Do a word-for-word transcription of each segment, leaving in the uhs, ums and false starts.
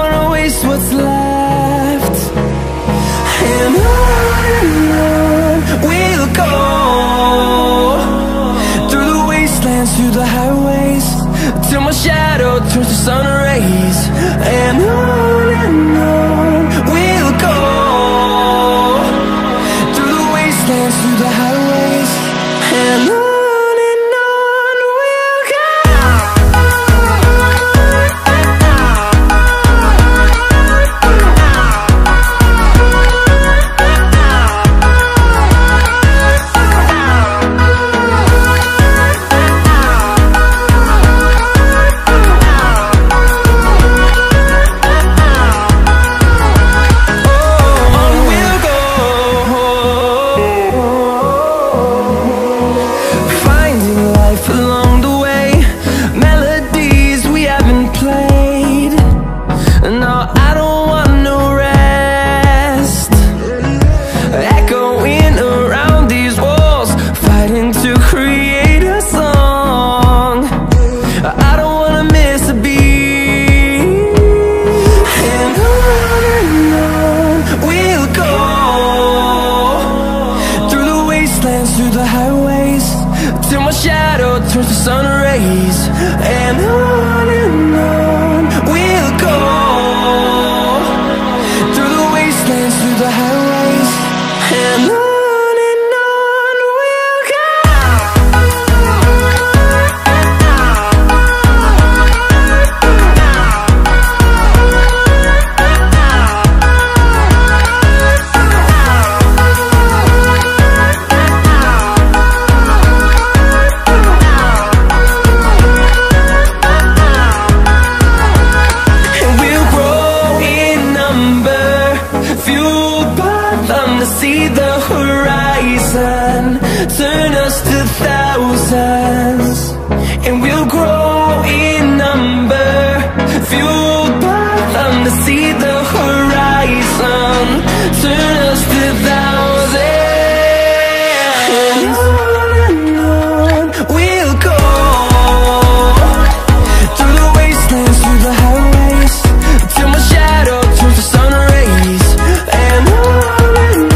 wanna waste what's left. And on and on we'll go, through the wastelands, through the highways, till my shadow turns to sun rays. And on and on we'll go, through the wastelands, through the highways, and on. Through the highways, till my shadow turns to sun rays. And on and on we'll go, through the wastelands, through the highways, and on. See the horizon, turn us to thousands, and we'll grow in number, fueled by them to see the horizon, turn us to thousands. And on and on we'll go, through the wastelands, through the highways, till my shadow turns to sun rays. And on and on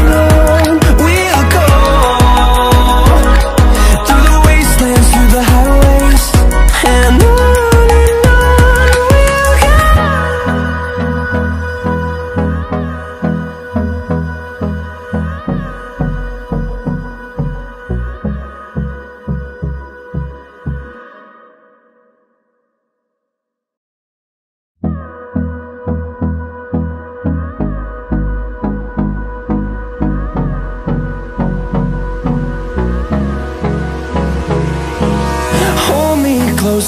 close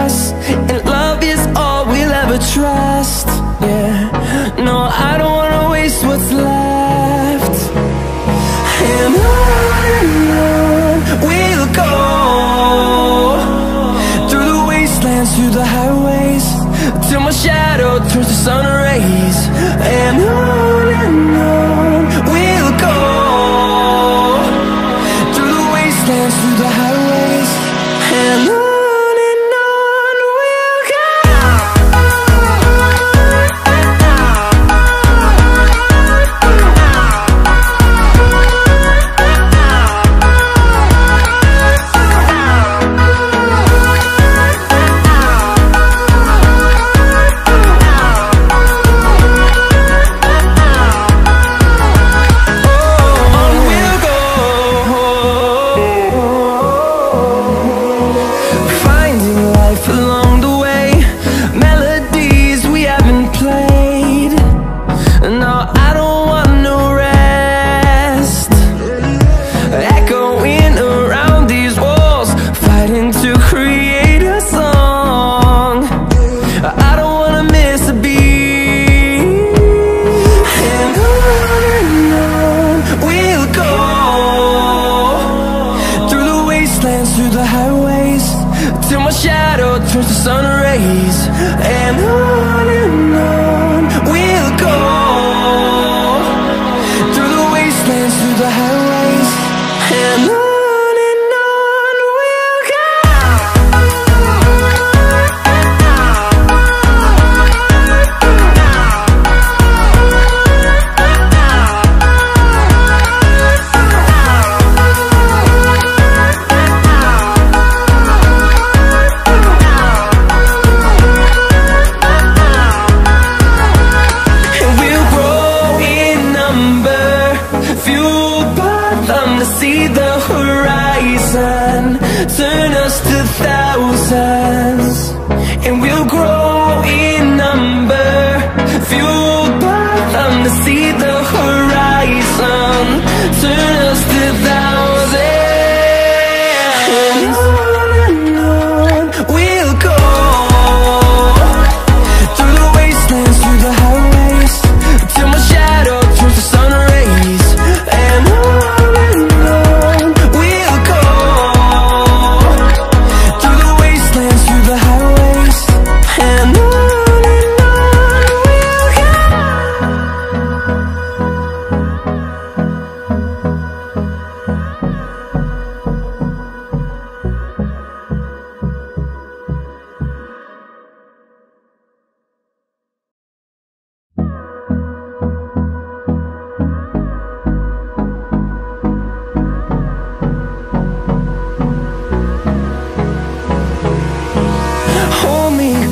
us, and love is all we'll ever trust. Yeah, no, I don't wanna waste what's left. And on and on we'll go, through the wastelands, through the highways, till my shadow turns to sun rays. And on and on we'll go, through the wastelands, through the highways, and on. turns to sun rays, and on and on we'll go, through the wastelands, through the highways, and on. Turn us to thousands, and we'll grow in number, fueled by them to see the horizon. Turn us to thousands, and on and on we'll go, through the wastelands, through the highways, till my shadow turns to sun rays, and on and on we'll go.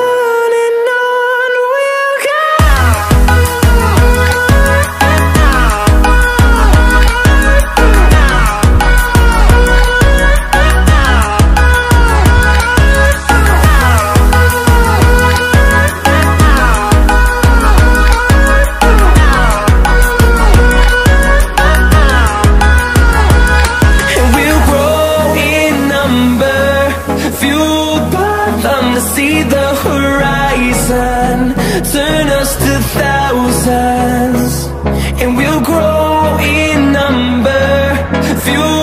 Turn us to thousands, and we'll grow in number. Few